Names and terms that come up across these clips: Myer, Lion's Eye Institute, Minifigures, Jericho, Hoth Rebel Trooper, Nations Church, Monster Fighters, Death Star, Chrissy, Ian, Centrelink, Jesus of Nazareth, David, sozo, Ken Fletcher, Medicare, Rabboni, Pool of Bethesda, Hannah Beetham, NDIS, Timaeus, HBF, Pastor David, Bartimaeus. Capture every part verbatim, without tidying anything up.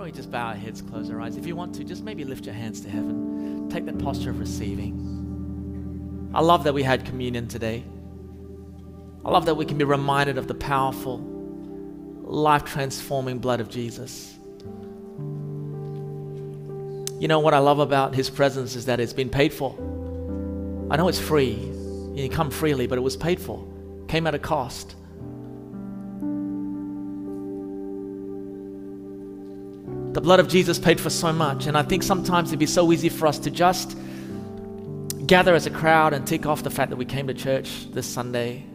really just bow our heads, close our eyes. If you want to, just maybe lift your hands to heaven. Take that posture of receiving. I love that we had communion today. I love that we can be reminded of the powerful, life-transforming blood of Jesus. You know what I love about His presence is that it's been paid for. I know it's free. You come freely, but it was paid for. Came at a cost. The blood of Jesus paid for so much, and I think sometimes it'd be so easy for us to just gather as a crowd and tick off the fact that we came to church this Sunday.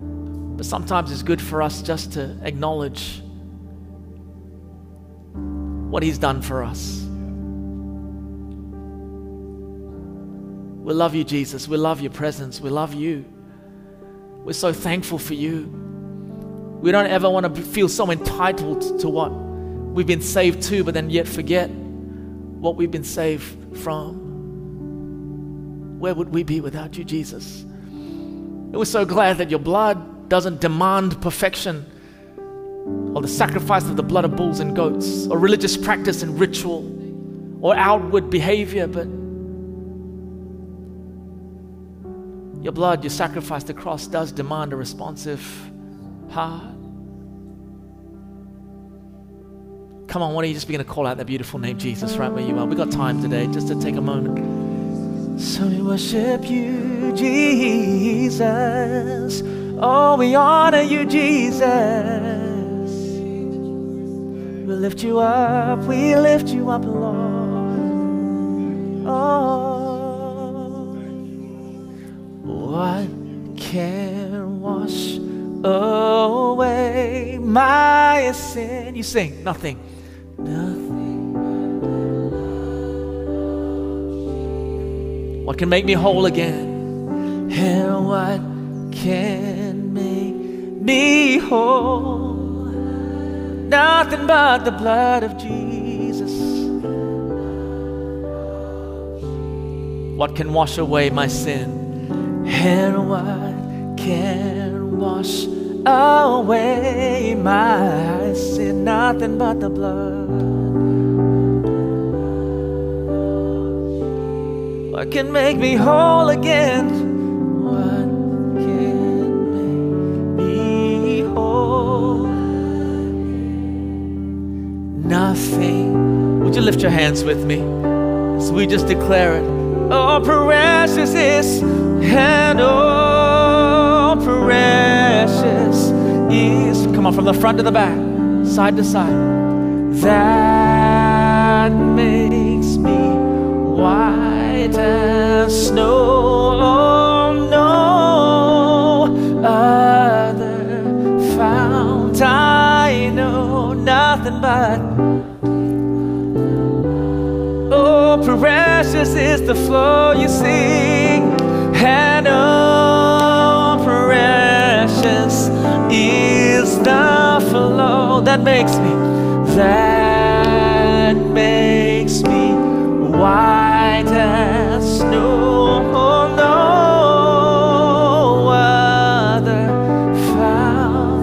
But sometimes it's good for us just to acknowledge what He's done for us. We love you, Jesus. We love your presence. We love you. We're so thankful for you. We don't ever want to feel so entitled to what we've been saved to, but then yet forget what we've been saved from. Where would we be without you, Jesus? And we're so glad that your blood doesn't demand perfection or the sacrifice of the blood of bulls and goats or religious practice and ritual or outward behavior, but your blood, your sacrifice, the cross does demand a responsive heart. Come on, why don't you just begin to call out that beautiful name, Jesus, right where you are. We've got time today just to take a moment. So we worship you, Jesus. Oh, we honor you, Jesus. We lift you up, we lift you up, Lord. Oh, what can wash away my sin? You sing, nothing. Nothing. What can make me whole again? And what can make me whole? Nothing but the blood of Jesus. What can wash away my sin? And what can wash away my sin? Nothing but the blood. What can make me whole again? What can make me whole? Nothing. Would you lift your hands with me as we just declare it? Oh, precious is, and oh, precious is. Come on, from the front to the back, side to side. That makes me wise as snow, oh, no other fount I know, nothing but. Oh, precious is the flow you sing, and oh, precious is the flow that makes me, that makes me wise. No, no other found,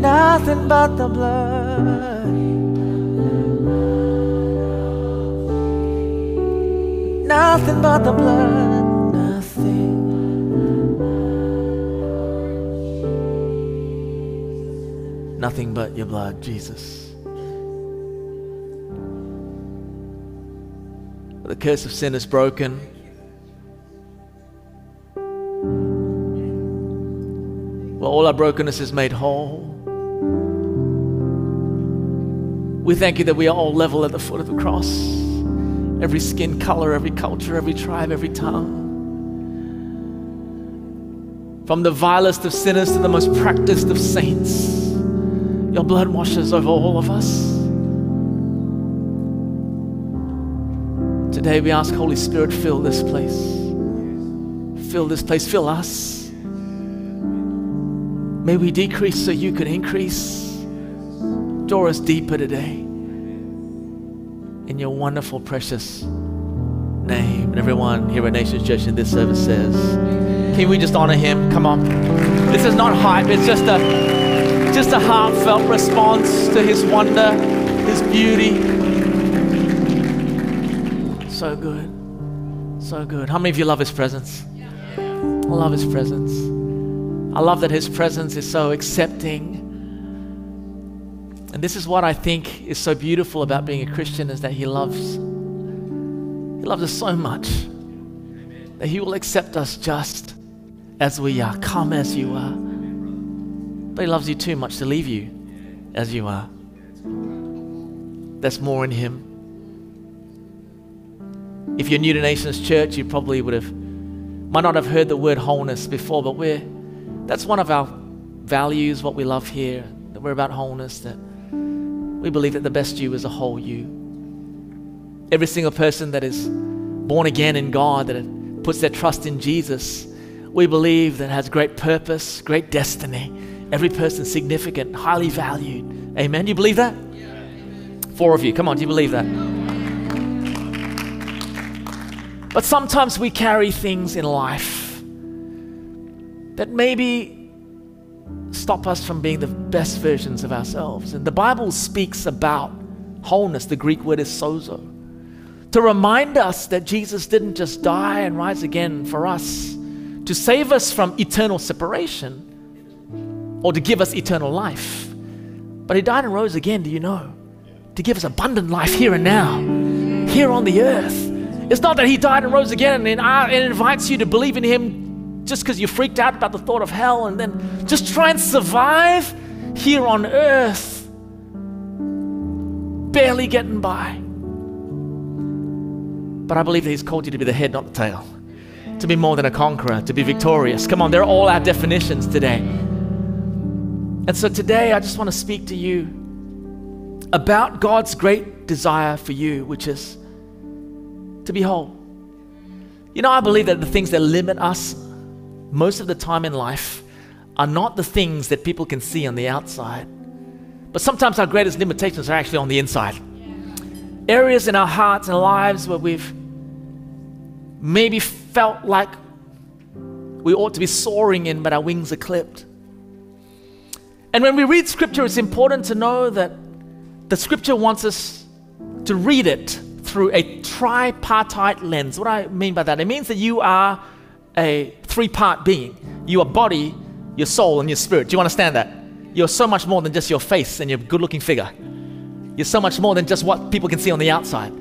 nothing but the blood, nothing but the blood, nothing, nothing but your blood, Jesus. The curse of sin is broken. Well, all our brokenness is made whole. We thank you that we are all level at the foot of the cross. Every skin color, every culture, every tribe, every tongue. From the vilest of sinners to the most practiced of saints, your blood washes over all of us. Today we ask, Holy Spirit, fill this place. Fill this place, fill us. May we decrease so you can increase. Draw us deeper today. In your wonderful, precious name. And everyone here at Nations Church in this service says, can we just honor him? Come on. This is not hype, it's just a, just a heartfelt response to his wonder. His beauty. So good. So good. How many of you love His presence? Yeah. I love His presence. I love that His presence is so accepting. And this is what I think is so beautiful about being a Christian, is that He loves. He loves us so much that He will accept us just as we are. Come as you are. But He loves you too much to leave you as you are. There's more in Him. If you're new to Nations Church, you probably would have, might not have heard the word wholeness before, but we're, that's one of our values, what we love here, that we're about wholeness, that we believe that the best you is a whole you. Every single person that is born again in God, that puts their trust in Jesus, we believe that has great purpose, great destiny. Every person significant, highly valued. Amen. You believe that? Yeah, amen. Four of you. Come on, do you believe that? But sometimes we carry things in life that maybe stop us from being the best versions of ourselves. And the Bible speaks about wholeness. The Greek word is sozo. To remind us that Jesus didn't just die and rise again for us to save us from eternal separation or to give us eternal life. But He died and rose again, do you know? To give us abundant life here and now, here on the earth. It's not that He died and rose again and, and invites you to believe in Him just because you're freaked out about the thought of hell and then just try and survive here on earth, barely getting by. But I believe that He's called you to be the head, not the tail, to be more than a conqueror, to be victorious. Come on, they're all our definitions today. And so today I just want to speak to you about God's great desire for you, which is to be whole. You know, I believe that the things that limit us most of the time in life are not the things that people can see on the outside, but sometimes our greatest limitations are actually on the inside. Yeah. Areas in our hearts and lives where we've maybe felt like we ought to be soaring in, but our wings are clipped. And when we read Scripture, it's important to know that the Scripture wants us to read it through a tripartite lens. What I mean by that, it means that you are a three-part being. You are body, your soul, and your spirit. Do you understand that? You're so much more than just your face and your good-looking figure. You're so much more than just what people can see on the outside.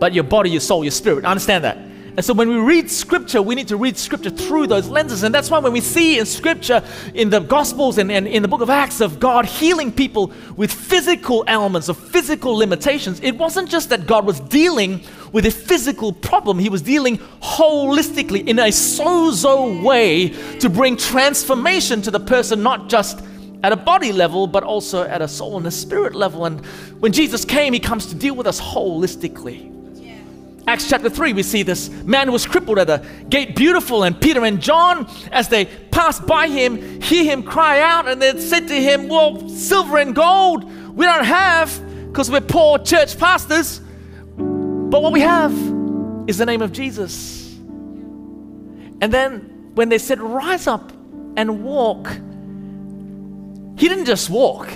But your body, your soul, your spirit. I understand that. And so when we read Scripture, we need to read Scripture through those lenses. And that's why when we see in Scripture, in the Gospels and, and in the book of Acts, of God healing people with physical ailments, of physical limitations, it wasn't just that God was dealing with a physical problem. He was dealing holistically in a sozo way to bring transformation to the person, not just at a body level, but also at a soul and a spirit level. And when Jesus came, He comes to deal with us holistically. Acts chapter three, we see this man who was crippled at the gate beautiful, and Peter and John, as they passed by him, hear him cry out, and they said to him, well, silver and gold we don't have because we're poor church pastors, but what we have is the name of Jesus. And then when they said, rise up and walk, he didn't just walk.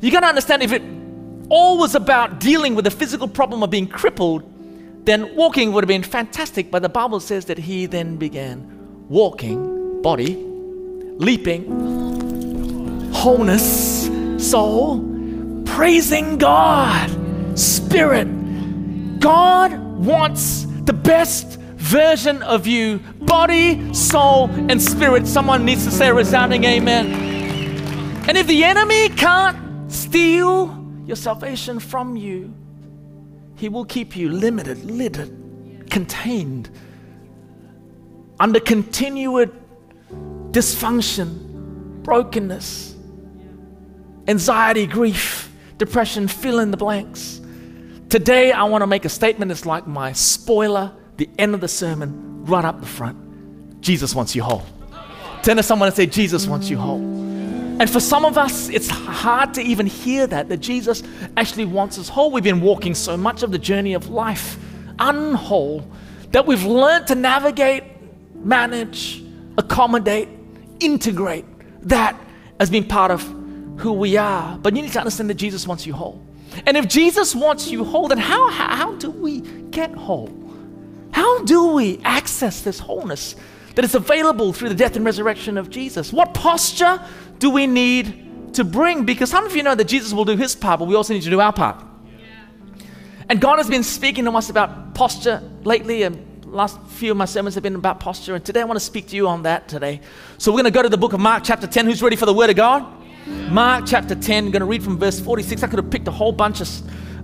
You got to understand, if it all was about dealing with the physical problem of being crippled, then walking would have been fantastic. But the Bible says that he then began walking, body, leaping, wholeness, soul, praising God, spirit. God wants the best version of you, body, soul, and spirit. Someone needs to say a resounding amen. And if the enemy can't steal your salvation from you, he will keep you limited, littered, contained, under continued dysfunction, brokenness, anxiety, grief, depression, fill in the blanks. Today, I want to make a statement. It's like my spoiler, the end of the sermon, right up the front. Jesus wants you whole. Turn to someone and say, Jesus wants you whole. And for some of us, it's hard to even hear that, that Jesus actually wants us whole. We've been walking so much of the journey of life unwhole that we've learned to navigate, manage, accommodate, integrate. That has been part of who we are. But you need to understand that Jesus wants you whole. And if Jesus wants you whole, then how, how do we get whole? How do we access this wholeness that is available through the death and resurrection of Jesus? What posture do we need to bring? Because some of you know that Jesus will do his part, but we also need to do our part. Yeah. And God has been speaking to us about posture lately, and last few of my sermons have been about posture, and today I want to speak to you on that today. So we're going to go to the book of Mark chapter ten. Who's ready for the Word of God? Yeah. Mark chapter ten, I'm going to read from verse forty-six. I could have picked a whole bunch of,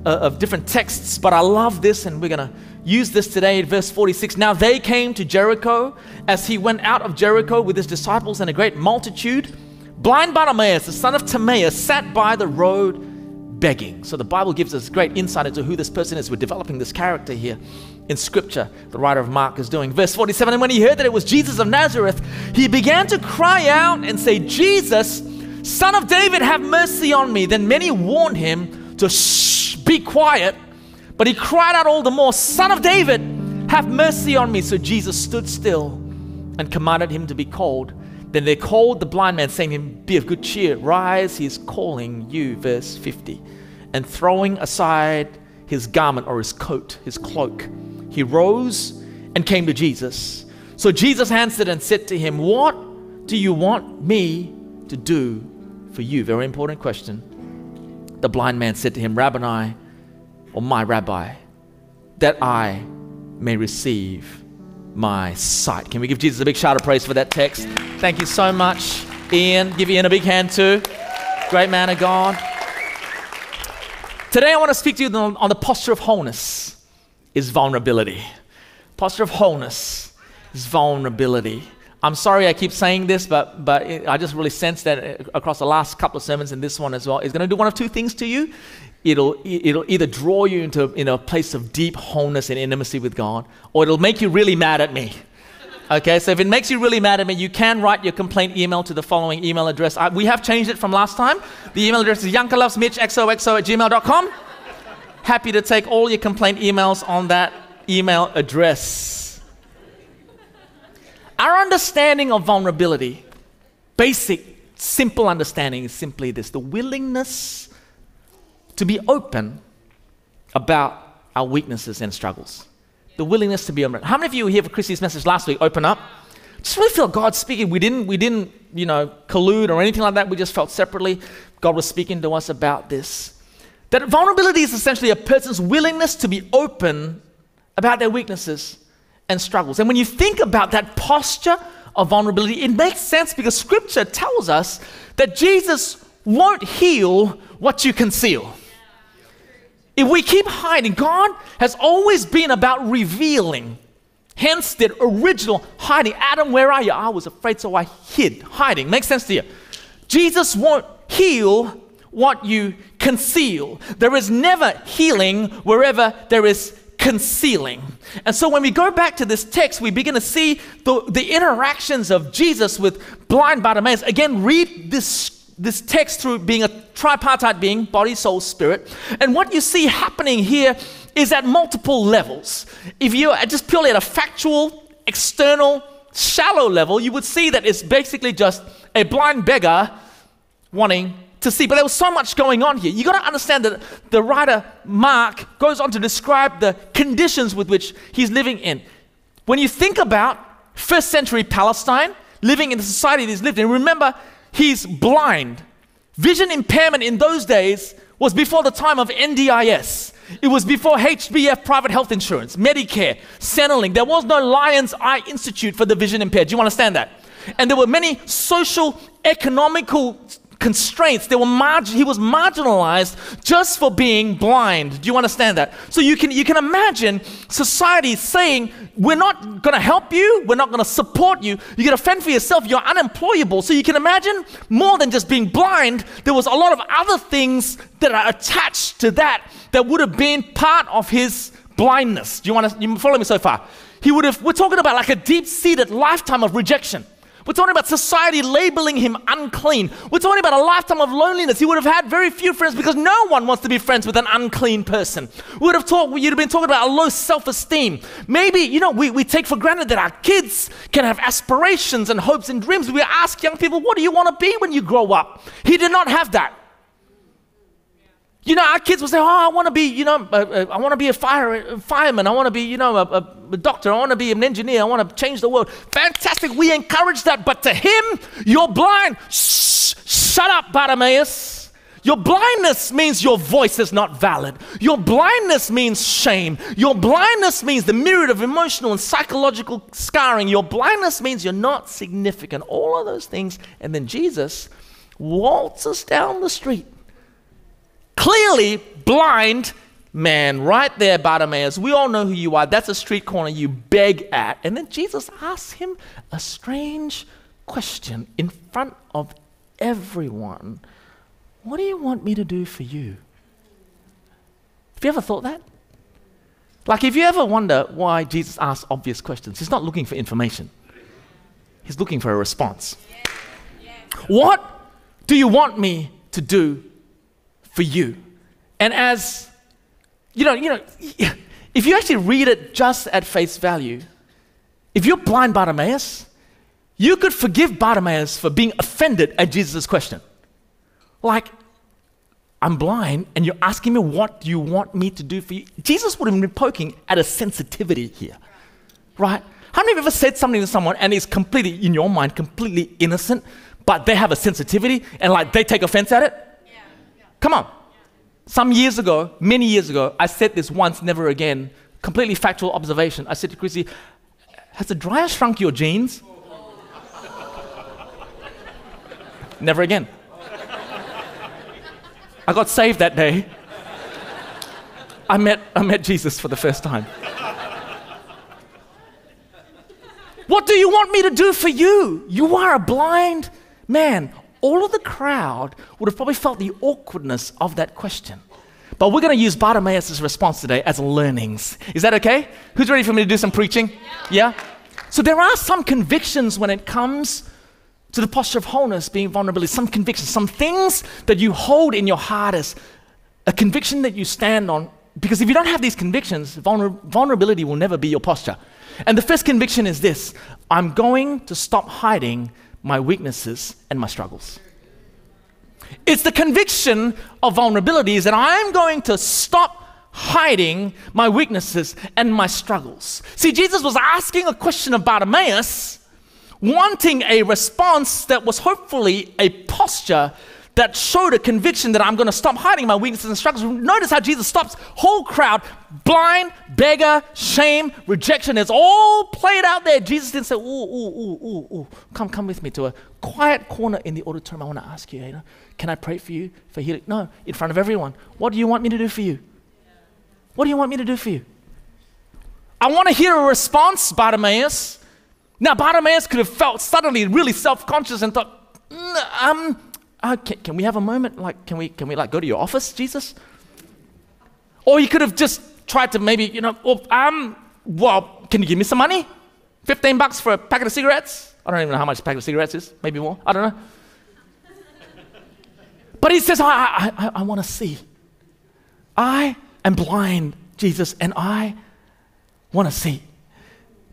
uh, of different texts, but I love this, and we're going to use this today. Verse forty-six, now they came to Jericho. As he went out of Jericho with his disciples and a great multitude, blind Bartimaeus, the son of Timaeus, sat by the road begging. So the Bible gives us great insight into who this person is. We're developing this character here in Scripture, the writer of Mark is doing. Verse forty-seven, and when he heard that it was Jesus of Nazareth, he began to cry out and say, Jesus, Son of David, have mercy on me. Then many warned him to shh, be quiet, but he cried out all the more, Son of David, have mercy on me. So Jesus stood still and commanded him to be called. Then they called the blind man, saying to him, be of good cheer, rise, he is calling you. Verse fifty, and throwing aside his garment or his coat, his cloak, he rose and came to Jesus. So Jesus answered and said to him, what do you want me to do for you? Very important question. The blind man said to him, Rabboni, or my rabbi, that I may receive my sight. Can we give Jesus a big shout of praise for that text? Thank you so much, Ian. Give Ian a big hand too. Great man of God. Today I want to speak to you on the posture of wholeness. Is vulnerability. Posture of wholeness is vulnerability. I'm sorry I keep saying this, but, but it, I just really sense that across the last couple of sermons and this one as well, it's going to do one of two things to you. It'll, it'll either draw you into you know, a place of deep wholeness and intimacy with God, or it'll make you really mad at me. Okay, so if it makes you really mad at me, you can write your complaint email to the following email address. I, we have changed it from last time. The email address is yankalovesmitch X O X O at gmail dot com. Happy to take all your complaint emails on that email address. Our understanding of vulnerability, basic, simple understanding, is simply this: the willingness to be open about our weaknesses and struggles. The willingness to be open. How many of you were here for Chrissy's message last week, Open Up? Just really feel God speaking. We didn't, we didn't, you know, collude or anything like that. We just felt separately God was speaking to us about this. That vulnerability is essentially a person's willingness to be open about their weaknesses and struggles. And when you think about that posture of vulnerability, it makes sense because Scripture tells us that Jesus won't heal what you conceal. If we keep hiding, God has always been about revealing. Hence the original hiding. Adam, where are you? I was afraid, so I hid. Hiding. Makes sense to you. Jesus won't heal what you conceal. There is never healing wherever there is concealing. And so when we go back to this text, we begin to see the, the interactions of Jesus with blind Bartimaeus. Again, read this, this text through being a tripartite being, body, soul, spirit. And what you see happening here is at multiple levels. If you're just purely at a factual, external, shallow level, you would see that it's basically just a blind beggar wanting to see, but there was so much going on here. You got to understand that the writer Mark goes on to describe the conditions with which he's living in. When you think about first century Palestine, living in the society that he's lived in, remember he's blind. Vision impairment in those days was before the time of N D I S. It was before H B F private health insurance, Medicare, Centrelink. There was no Lion's Eye Institute for the vision impaired. Do you understand that? And there were many social, economical constraints. They were marg- he was marginalized just for being blind. Do you understand that? So you can, you can imagine society saying, we're not going to help you, we're not going to support you, you're going to fend for yourself, you're unemployable. So you can imagine more than just being blind, there was a lot of other things that are attached to that that would have been part of his blindness. Do you want to you follow me so far? He would have, we're talking about like a deep-seated lifetime of rejection. We're talking about society labeling him unclean. We're talking about a lifetime of loneliness. He would have had very few friends because no one wants to be friends with an unclean person. We would have talked, you'd have been talking about a low self-esteem. Maybe, you know, we, we take for granted that our kids can have aspirations and hopes and dreams. We ask young people, what do you want to be when you grow up? He did not have that. You know, our kids will say, oh, I want to be, you know, uh, I want to be a fire, fireman. I want to be, you know, a, a doctor. I want to be an engineer. I want to change the world. Fantastic. We encourage that. But to him, you're blind. Shh, shut up, Bartimaeus. Your blindness means your voice is not valid. Your blindness means shame. Your blindness means the myriad of emotional and psychological scarring. Your blindness means you're not significant. All of those things. And then Jesus waltzes down the street. Clearly, blind man, right there, Bartimaeus. We all know who you are. That's a street corner you beg at. And then Jesus asks him a strange question in front of everyone. What do you want me to do for you? Have you ever thought that? Like, if you ever wonder why Jesus asks obvious questions, he's not looking for information. He's looking for a response. Yeah. Yeah. What do you want me to do for you? And as, you know, you know, if you actually read it just at face value, if you're blind Bartimaeus, you could forgive Bartimaeus for being offended at Jesus' question. Like, I'm blind and you're asking me what you want me to do for you. Jesus would have been poking at a sensitivity here, right? How many of you have ever said something to someone and it's completely, in your mind, completely innocent, but they have a sensitivity and like they take offense at it? Come on. Some years ago, many years ago, I said this once, never again, completely factual observation. I said to Chrissy, has the dryer shrunk your jeans? Never again. I got saved that day. I met, I met Jesus for the first time. What do you want me to do for you? You are a blind man. All of the crowd would have probably felt the awkwardness of that question. But we're going to use Bartimaeus' response today as learnings. Is that okay? Who's ready for me to do some preaching? Yeah? So there are some convictions when it comes to the posture of wholeness, being vulnerability, some convictions, some things that you hold in your heart as a conviction that you stand on. Because if you don't have these convictions, vulner- vulnerability will never be your posture. And the first conviction is this: I'm going to stop hiding my weaknesses and my struggles. It's the conviction of vulnerabilities that I'm going to stop hiding my weaknesses and my struggles. See, Jesus was asking a question of Bartimaeus, wanting a response that was hopefully a posture that showed a conviction that I'm going to stop hiding my weaknesses and struggles. Notice how Jesus stops. Whole crowd, blind, beggar, shame, rejection. It's all played out there. Jesus didn't say, ooh, ooh, ooh, ooh, ooh. Come, come with me to a quiet corner in the auditorium. I want to ask you, you know, can I pray for you for healing? No, in front of everyone. What do you want me to do for you? What do you want me to do for you? I want to hear a response, Bartimaeus. Now, Bartimaeus could have felt suddenly really self-conscious and thought, mm, um, Uh, can, can we have a moment? Like, can we, can we like go to your office, Jesus? Or you could have just tried to maybe, you know, well, um, well, can you give me some money? fifteen bucks for a packet of cigarettes? I don't even know how much a packet of cigarettes is. Maybe more. I don't know. But he says, I, I, I, I want to see. I am blind, Jesus, and I want to see.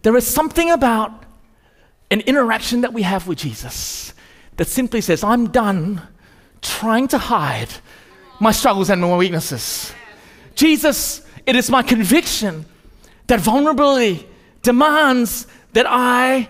There is something about an interaction that we have with Jesus that simply says, I'm done trying to hide my struggles and my weaknesses. Jesus, it is my conviction that vulnerability demands that I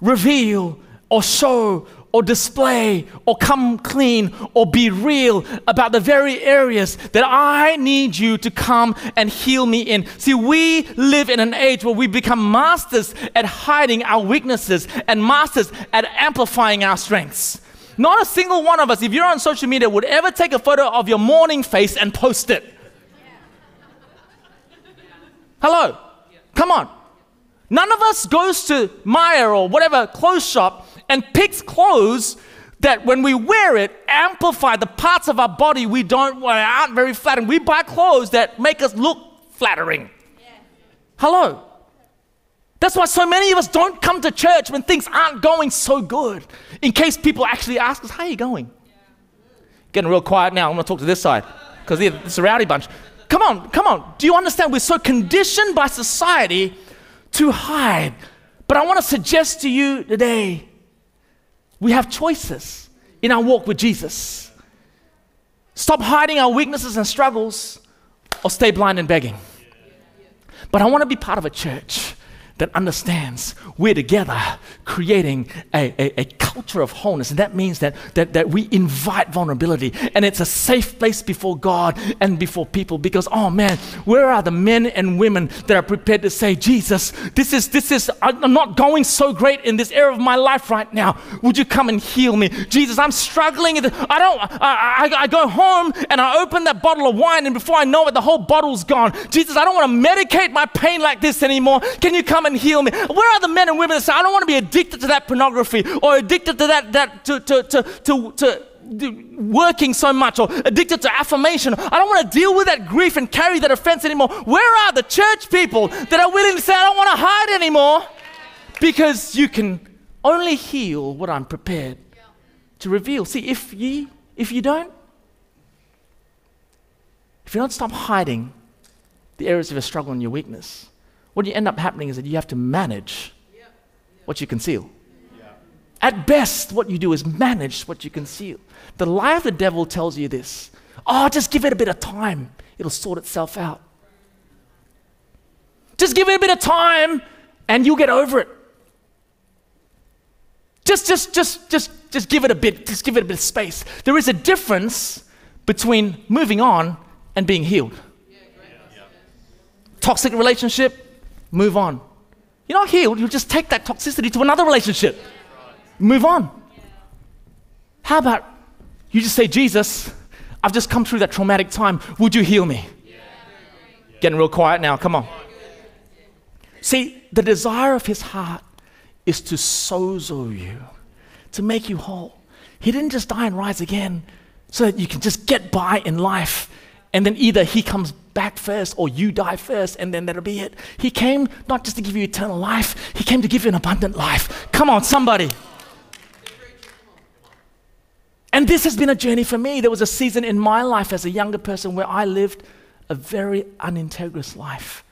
reveal or show or display or come clean or be real about the very areas that I need you to come and heal me in. See, we live in an age where we become masters at hiding our weaknesses and masters at amplifying our strengths. Not a single one of us, if you're on social media, would ever take a photo of your morning face and post it. Hello, come on. None of us goes to Myer or whatever clothes shop and picks clothes that when we wear it, amplify the parts of our body we don't aren't very flattering. We buy clothes that make us look flattering. Yeah. Hello. That's why so many of us don't come to church when things aren't going so good, in case people actually ask us, how are you going? Yeah. Getting real quiet now. I'm going to talk to this side because it's a rowdy bunch. Come on, come on. Do you understand? We're so conditioned by society to hide. But I want to suggest to you today, we have choices in our walk with Jesus. Stop hiding our weaknesses and struggles, or stay blind and begging. But I want to be part of a church that understands we're together creating a, a, a culture of wholeness. And that means that, that, that we invite vulnerability, and it's a safe place before God and before people, because, oh man, where are the men and women that are prepared to say, Jesus, this is, this is, I'm not going so great in this area of my life right now. Would you come and heal me? Jesus, I'm struggling. I don't, I, I, I go home and I open that bottle of wine, and before I know it, the whole bottle's gone. Jesus, I don't want to medicate my pain like this anymore. Can you come and heal me? Where are the men and women that say, I don't want to be addicted to that pornography, or addicted to that, that to, to, to, to, to working so much, or addicted to affirmation. I don't want to deal with that grief and carry that offense anymore. Where are the church people that are willing to say, I don't want to hide anymore? Because you can only heal what I'm prepared to reveal. See, if ye, if you don't, if you don't stop hiding the areas of your struggle and your weakness, what you end up happening is that you have to manage yeah. Yeah. what you conceal. Yeah. At best, what you do is manage what you conceal. The lie of the devil tells you this. Oh, just give it a bit of time. It'll sort itself out. Just give it a bit of time and you'll get over it. Just, just, just, just, just give it a bit. Just give it a bit of space. There is a difference between moving on and being healed. Yeah, yeah. Yeah. Toxic relationship. Move on. You're not healed. You'll just take that toxicity to another relationship. Move on. How about you just say, Jesus, I've just come through that traumatic time. Would you heal me? Yeah. Yeah. Getting real quiet now. Come on. See, the desire of his heart is to sozo you, to make you whole. He didn't just die and rise again so that you can just get by in life, and then either he comes back first or you die first, and then that'll be it. He came not just to give you eternal life, he came to give you an abundant life. Come on, somebody. And this has been a journey for me. There was a season in my life as a younger person where I lived a very unintegrous life.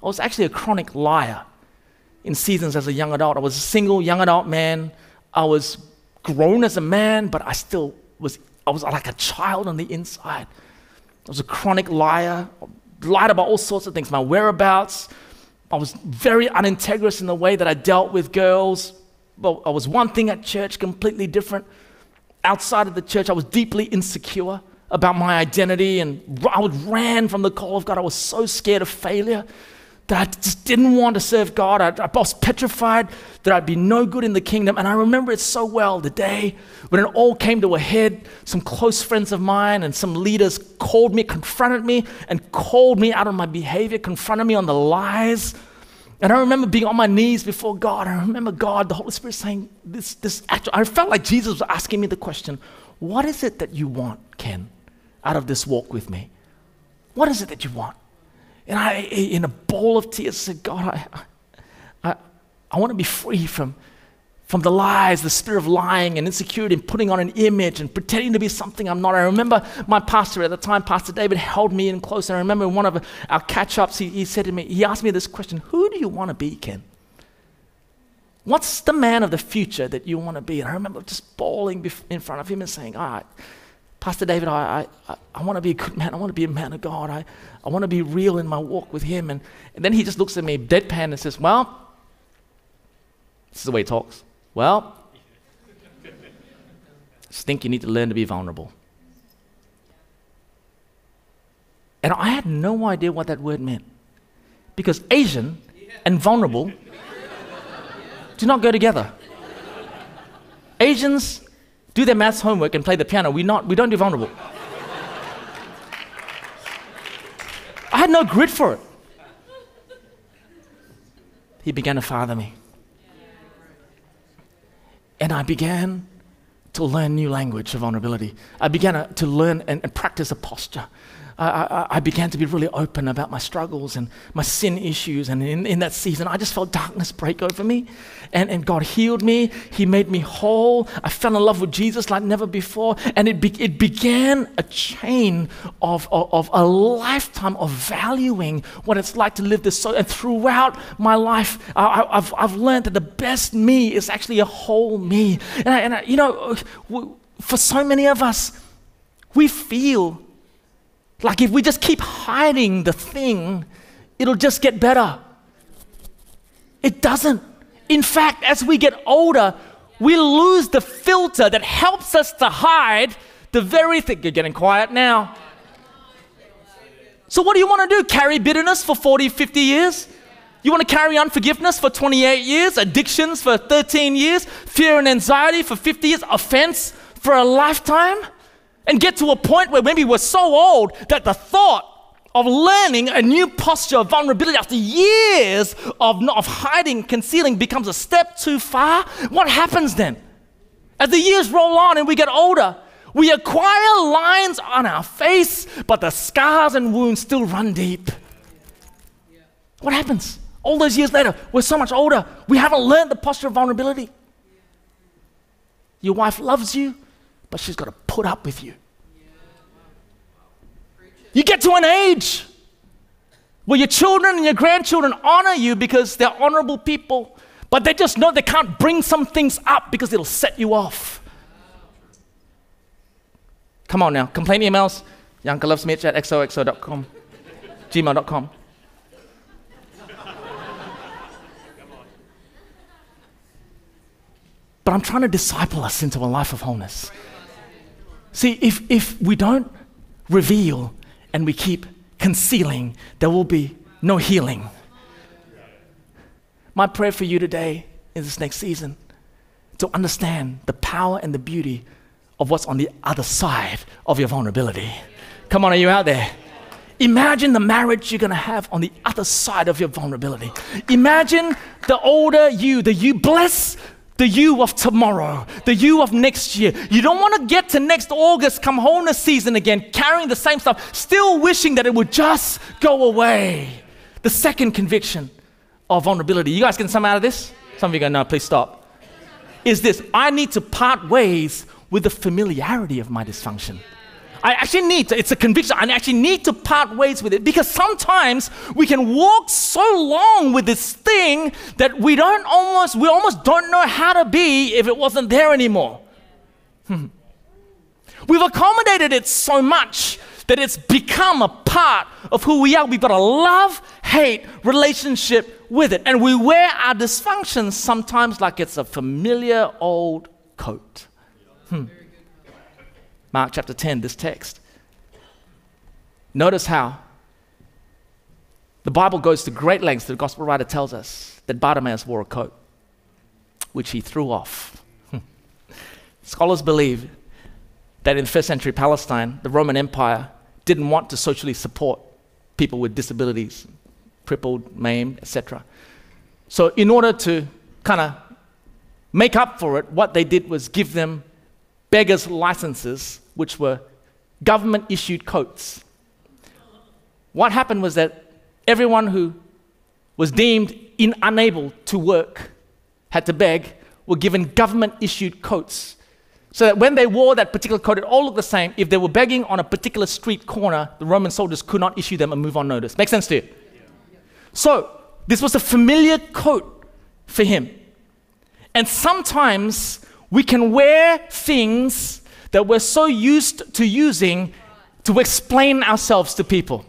I was actually a chronic liar in seasons as a young adult. I was a single young adult man. I was grown as a man, but I still was, I was like a child on the inside. I was a chronic liar, lied about all sorts of things, my whereabouts. I was very unintegrous in the way that I dealt with girls. Well, I was one thing at church, completely different. Outside of the church, I was deeply insecure about my identity, and I would ran from the call of God. I was so scared of failure that I just didn't want to serve God. I, I was petrified that I'd be no good in the kingdom. And I remember it so well, the day when it all came to a head. Some close friends of mine and some leaders called me, confronted me, and called me out on my behavior, confronted me on the lies. And I remember being on my knees before God. I remember God, the Holy Spirit, saying this, this actual, I felt like Jesus was asking me the question, what is it that you want, Ken, out of this walk with me? What is it that you want? And I, in a bowl of tears, said, God, I, I, I want to be free from, from the lies, the spirit of lying and insecurity and putting on an image and pretending to be something I'm not. I remember my pastor at the time, Pastor David, held me in close. And I remember one of our catch-ups, he, he said to me, he asked me this question, who do you want to be, Ken? What's the man of the future that you want to be? And I remember just bawling in front of him and saying, all right, Pastor David, I, I, I want to be a good man. I want to be a man of God. I, I want to be real in my walk with him. And, and then he just looks at me deadpan and says, well, this is the way he talks. Well, I just think you need to learn to be vulnerable. And I had no idea what that word meant, because Asian and vulnerable do not go together. Asians do their maths homework and play the piano. We, not, we don't do vulnerable. I had no grit for it. He began to father me. And I began to learn new language of vulnerability. I began to learn and, and practice a posture. I, I, I began to be really open about my struggles and my sin issues. And in, in that season, I just felt darkness break over me. And, and God healed me. He made me whole. I fell in love with Jesus like never before. And it, be, it began a chain of, of, of a lifetime of valuing what it's like to live this. So, and throughout my life, I, I've, I've learned that the best me is actually a whole me. And, I, and I, you know, for so many of us, We feel like if we just keep hiding the thing, it'll just get better. It doesn't. In fact, as we get older, we lose the filter that helps us to hide the very thing. You're getting quiet now. So what do you want to do? Carry bitterness for forty, fifty years? You want to carry unforgiveness for twenty-eight years? Addictions for thirteen years? Fear and anxiety for fifty years? Offense for a lifetime? And get to a point where maybe we're so old that the thought of learning a new posture of vulnerability after years of, of hiding, concealing becomes a step too far. What happens then? As the years roll on and we get older, we acquire lines on our face, but the scars and wounds still run deep. What happens? All those years later, we're so much older. We haven't learned the posture of vulnerability. Your wife loves you, but she's got to put up with you. You get to an age where your children and your grandchildren honor you because they're honorable people, but they just know they can't bring some things up because it'll set you off. Come on now, complain emails, young loves mitch at x o x o dot com, gmail dot com. But I'm trying to disciple us into a life of wholeness. See, if, if we don't reveal and we keep concealing, there will be no healing. My prayer for you today in this next season, to understand the power and the beauty of what's on the other side of your vulnerability. Come on, are you out there? Imagine the marriage you're going to have on the other side of your vulnerability. Imagine the older you, the you bless, the you of tomorrow, the you of next year. You don't want to get to next August, come wholeness season again, carrying the same stuff, still wishing that it would just go away. The second conviction of vulnerability. You guys getting something out of this? Some of you go, no, please stop. Is this, I need to part ways with the familiarity of my dysfunction. I actually need to, it's a conviction, I actually need to part ways with it, because sometimes we can walk so long with this thing that we don't almost, we almost don't know how to be if it wasn't there anymore. Hmm. We've accommodated it so much that it's become a part of who we are. We've got a love-hate relationship with it, and we wear our dysfunctions sometimes like it's a familiar old coat. Hmm. Mark chapter ten, this text. Notice how the Bible goes to great lengths, the gospel writer tells us, that Bartimaeus wore a coat, which he threw off. Scholars believe that in first century Palestine, the Roman Empire didn't want to socially support people with disabilities, crippled, maimed, et cetera. So in order to kind of make up for it, what they did was give them beggars' licenses, which were government-issued coats. What happened was that everyone who was deemed in, unable to work, had to beg, were given government-issued coats, so that when they wore that particular coat, it all looked the same. If they were begging on a particular street corner, the Roman soldiers could not issue them a move-on notice. Make sense to you? Yeah. So this was a familiar coat for him. And sometimes we can wear things that we're so used to using to explain ourselves to people.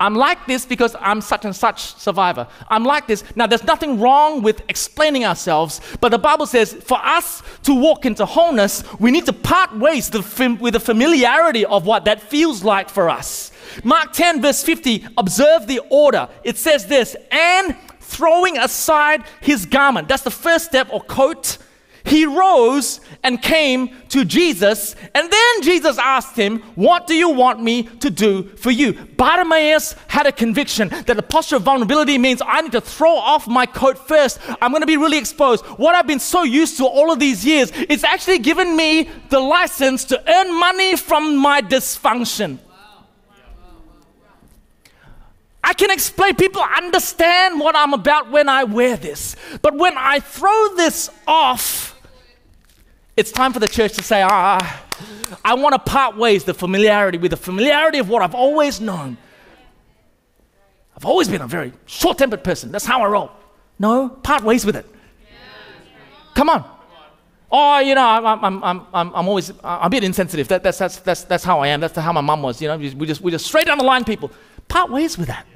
I'm like this because I'm such and such survivor. I'm like this. Now, there's nothing wrong with explaining ourselves, but the Bible says for us to walk into wholeness, we need to part ways with the familiarity of what that feels like for us. Mark ten, verse fifty, observe the order. It says this, and throwing aside his garment, that's the first step, or coat, he rose and came to Jesus, and then Jesus asked him, what do you want me to do for you? Bartimaeus had a conviction that the posture of vulnerability means I need to throw off my coat first. I'm going to be really exposed. What I've been so used to all of these years, it's actually given me the license to earn money from my dysfunction. I can explain, people understand what I'm about when I wear this. But when I throw this off, it's time for the church to say, ah, I want to part ways the familiarity with the familiarity of what I've always known. I've always been a very short-tempered person. That's how I roll. No, part ways with it. Come on. oh, you know, I'm, I'm, I'm, I'm, I'm always, I'm a bit insensitive. That, that's, that's, that's, that's how I am. That's how my mom was. You know, we just, we just straight down the line, people. Part ways with that.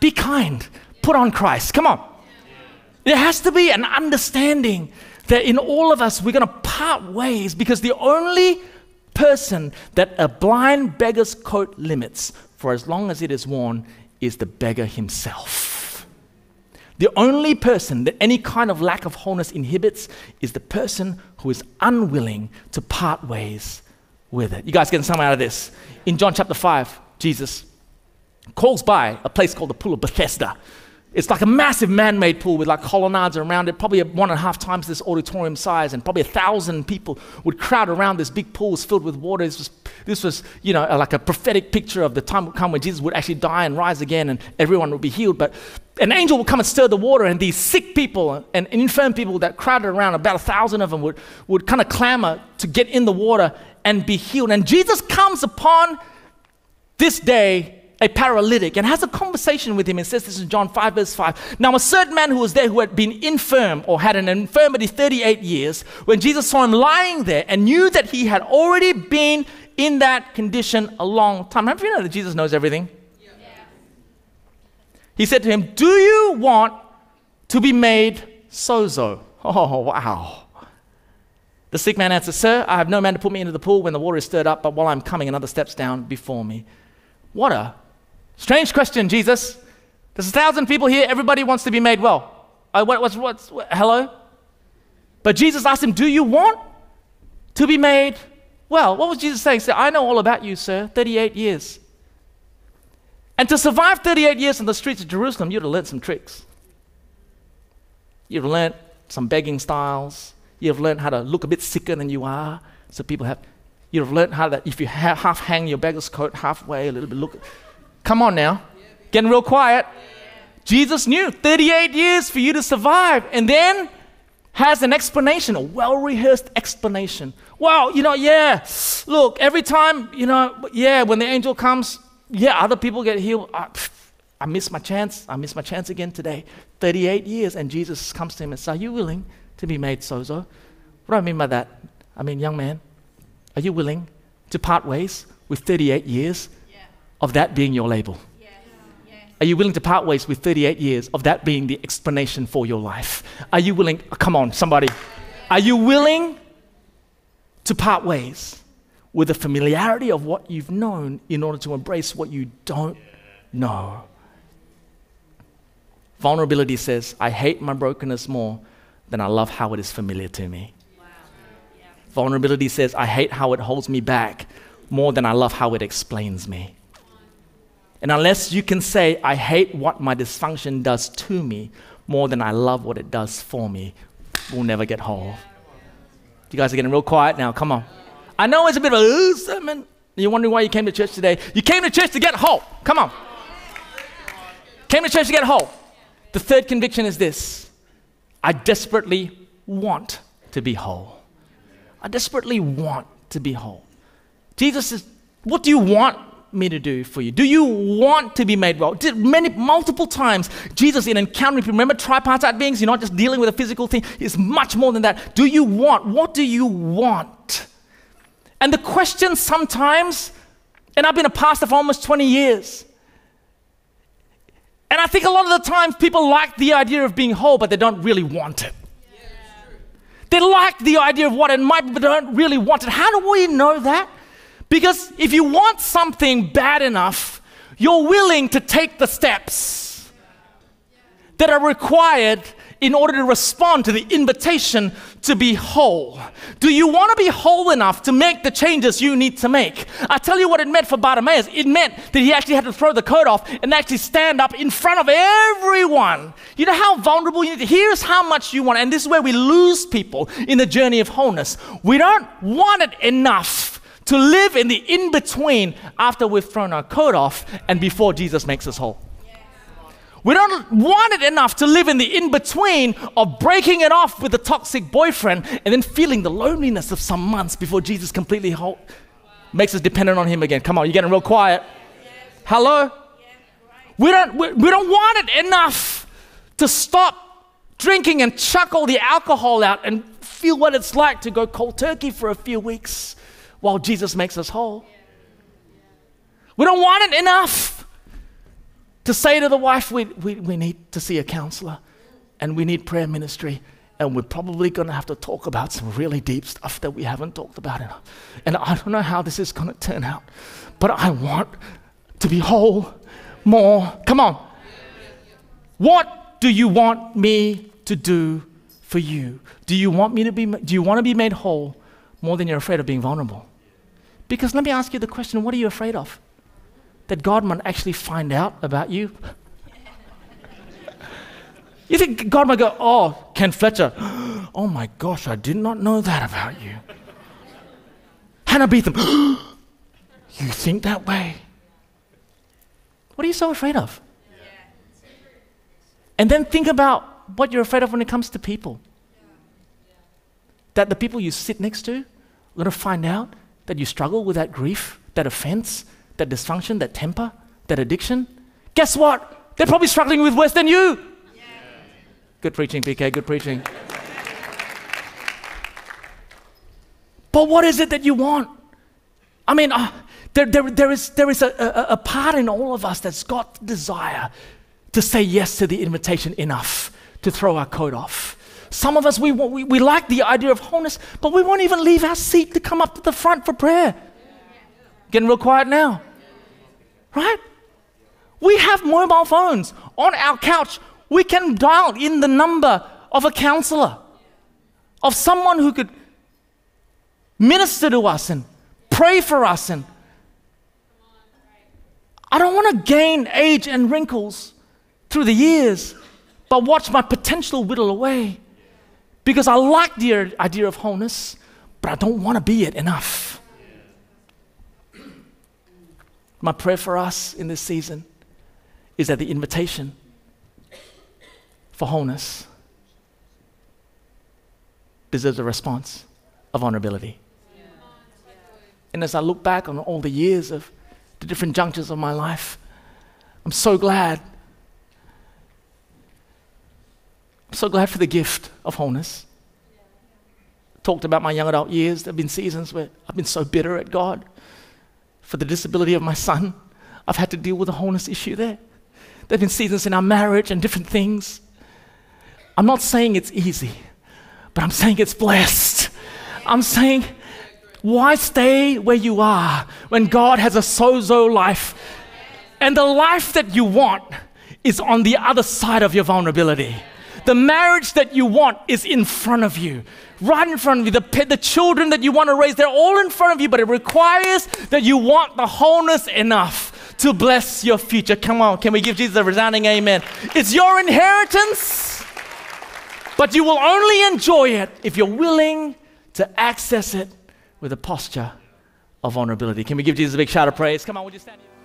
Be kind. Put on Christ. Come on. There has to be an understanding that in all of us, we're going to part ways, because the only person that a blind beggar's coat limits for as long as it is worn is the beggar himself. The only person that any kind of lack of wholeness inhibits is the person who is unwilling to part ways with it. You guys getting something out of this? In John chapter five, Jesus calls by a place called the Pool of Bethesda. It's like a massive man-made pool with like colonnades around it, probably one and a half times this auditorium size, and probably a thousand people would crowd around this big pool filled with water. This was, this was, you know, like a prophetic picture of the time would come when Jesus would actually die and rise again and everyone would be healed. But an angel would come and stir the water, and these sick people and infirm people that crowded around, about a thousand of them, would, would kind of clamor to get in the water and be healed. And Jesus comes upon this day a paralytic, and has a conversation with him, and says this in John five verse five. Now a certain man who was there, who had been infirm, or had an infirmity thirty-eight years, when Jesus saw him lying there and knew that he had already been in that condition a long time. Have you know that Jesus knows everything? Yeah. He said to him, do you want to be made sozo? Oh, wow. The sick man answered, sir, I have no man to put me into the pool when the water is stirred up, but while I'm coming, another steps down before me. What a strange question, Jesus. There's a thousand people here. Everybody wants to be made well. I, what, what's, what's, what, hello? But Jesus asked him, do you want to be made well? What was Jesus saying? He said, I know all about you, sir, thirty-eight years. And to survive thirty-eight years in the streets of Jerusalem, you'd have learned some tricks. You've learned some begging styles. You've learned how to look a bit sicker than you are. So people have, you've learned how that if you ha half hang your beggar's coat halfway, a little bit, look. Come on now, getting real quiet. Jesus knew thirty-eight years for you to survive, and then has an explanation, a well-rehearsed explanation. Wow, you know, yeah, look, every time, you know, yeah, when the angel comes, yeah, other people get healed. I, I missed my chance. I missed my chance again today. thirty-eight years, and Jesus comes to him and says, are you willing to be made sozo? What do I mean by that? I mean, young man, are you willing to part ways with thirty-eight years? Of that being your label? Yes. Yes. Are you willing to part ways with thirty-eight years of that being the explanation for your life? Are you willing, oh, come on, somebody. Yes. Are you willing to part ways with the familiarity of what you've known in order to embrace what you don't yeah. know? Vulnerability says, I hate my brokenness more than I love how it is familiar to me. Wow. Yeah. Vulnerability says, I hate how it holds me back more than I love how it explains me. And unless you can say, I hate what my dysfunction does to me more than I love what it does for me, we'll never get whole. You guys are getting real quiet now. Come on. I know it's a bit of a sermon. You're wondering why you came to church today. You came to church to get whole. Come on. Came to church to get whole. The third conviction is this. I desperately want to be whole. I desperately want to be whole. Jesus says, what do you want me to do for you? Do you want to be made well? Did many, multiple times, Jesus in encountering people, remember tripartite beings, you're not just dealing with a physical thing, it's much more than that. Do you want? What do you want? And the question sometimes, and I've been a pastor for almost twenty years, and I think a lot of the times people like the idea of being whole, but they don't really want it. Yeah. They like the idea of what it might be, but they don't really want it. How do we know that? Because if you want something bad enough, you're willing to take the steps that are required in order to respond to the invitation to be whole. Do you want to be whole enough to make the changes you need to make? I tell you what it meant for Bartimaeus. It meant that he actually had to throw the coat off and actually stand up in front of everyone. You know how vulnerable you need to be? Here's how much you want. And this is where we lose people in the journey of wholeness. We don't want it enough to live in the in-between after we've thrown our coat off and before Jesus makes us whole. Yes. We don't want it enough to live in the in-between of breaking it off with a toxic boyfriend and then feeling the loneliness of some months before Jesus completely whole, wow. makes us dependent on him again. Come on, you're getting real quiet. Yes. Hello? Yes, right. We don't, we, we don't want it enough to stop drinking and chuck all the alcohol out and feel what it's like to go cold turkey for a few weeks while Jesus makes us whole. We don't want it enough to say to the wife, we, we, we need to see a counselor and we need prayer ministry. And we're probably going to have to talk about some really deep stuff that we haven't talked about enough. And I don't know how this is going to turn out, but I want to be whole more. Come on. What do you want me to do for you? Do you want me to be, do you want to be made whole more than you're afraid of being vulnerable? Because let me ask you the question, what are you afraid of? That God might actually find out about you? You think God might go, oh, Ken Fletcher, oh my gosh, I did not know that about you. Hannah Beetham, you think that way? What are you so afraid of? Yeah. And then think about what you're afraid of when it comes to people. Yeah. Yeah. That the people you sit next to are going to find out that you struggle with that grief, that offense, that dysfunction, that temper, that addiction. Guess what? They're probably struggling with worse than you. Good preaching, P K, good preaching. But what is it that you want? I mean, uh, there, there, there is, there is a, a, a part in all of us that's got the desire to say yes to the invitation enough to throw our coat off. Some of us, we, we, we like the idea of wholeness, but we won't even leave our seat to come up to the front for prayer. Getting real quiet now, right? We have mobile phones on our couch. We can dial in the number of a counselor, of someone who could minister to us and pray for us. And I don't want to gain age and wrinkles through the years, but watch my potential whittle away, because I like the idea of wholeness, but I don't want to be it enough. My prayer for us in this season is that the invitation for wholeness deserves a response of vulnerability. Yeah. And as I look back on all the years of the different junctures of my life, I'm so glad. I'm so glad for the gift of wholeness. Talked about my young adult years. There have been seasons where I've been so bitter at God for the disability of my son. I've had to deal with a wholeness issue there. There have been seasons in our marriage and different things. I'm not saying it's easy, but I'm saying it's blessed. I'm saying, why stay where you are when God has a sozo life? And the life that you want is on the other side of your vulnerability. The marriage that you want is in front of you, right in front of you. The, pe- the children that you want to raise, they're all in front of you, but it requires that you want the wholeness enough to bless your future. Come on, can we give Jesus a resounding amen? It's your inheritance. But you will only enjoy it if you're willing to access it with a posture of vulnerability. Can we give Jesus a big shout of praise? Come on, would you stand here?